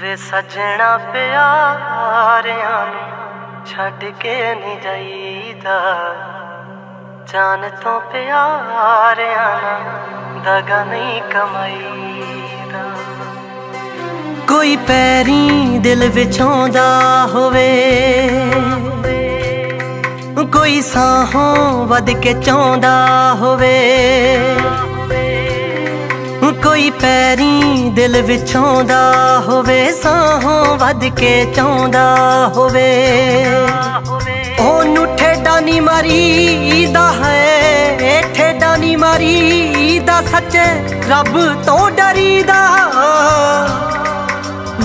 वे सजना प्यारियां नूं छड़ के नहीं जाईदा, जान तो प्यारियां नाल दगा नहीं कमाईदा। कोई पैरीं दिल विच आउंदा होवे, कोई साहों वध के चाहुंदा होवे, कोई पैरी दिल विछाउंदा होवे, साहों वध के चाहुंदा होवे। ओनू ठेडा नी मारीदा है, ठेडा नी मारीदा, सच्चे रब तो डरीदा।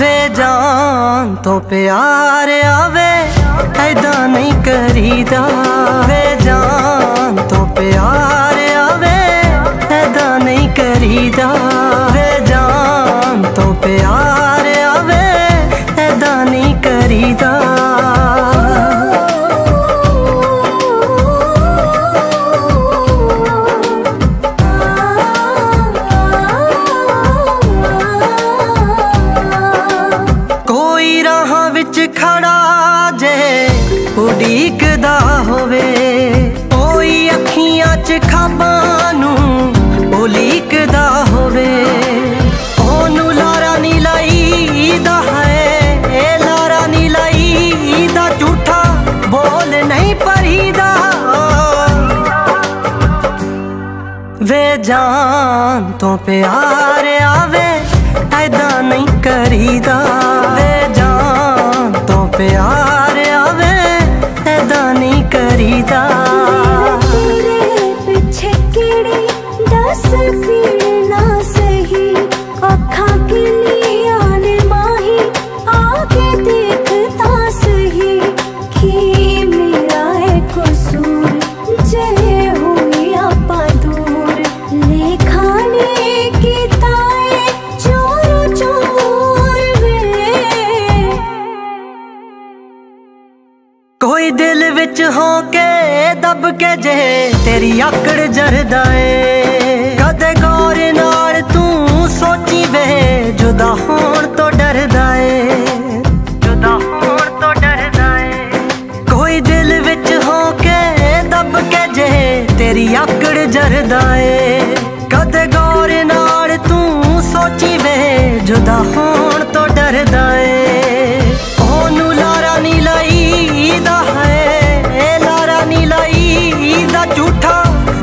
वे जान तो प्यारे आवे ऐदा नहीं करीदा, वे जान तो प्यारे आवे ऐदा नहीं करीदा, वे जान तो प्यार आवे ऐदा नहीं करीदा। कोई राह विच खड़ा जे उडीकदा होवे, कोई अखियां च खाबा उलीकदा होवे, ओनू लारा नी लाईदा है, ए लारा नी लाईदा, झूठा बोल नहीं परीदा। वे जान तो प्यार आवे ऐदा नहीं करीदा, वे जान तो प्यार आवे ऐदा नहीं करीदा। कोई दिल विच होके दब के जे तेरी आकड़ जरदा है, कदे गौर नाल तू सोची वे जुदा होण तो डरदा है, जुदा होण तो डरदा है। कोई दिल विच होके दब के जे तेरी आकड़ जरदा है, कदे गौर नाल तू सोची वे जुदा होण तो डरदा है। ओनू लारा नी लाईदा है, ए लारा नी लाईदा, झूठा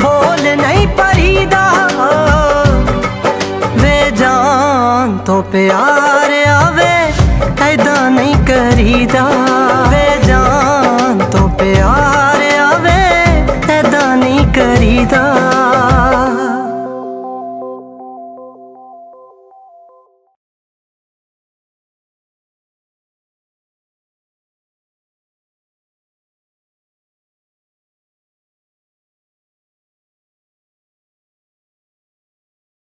बोल नहीं परीदा। वे जान तो प्यार आवे ऐदा नहीं करीदा।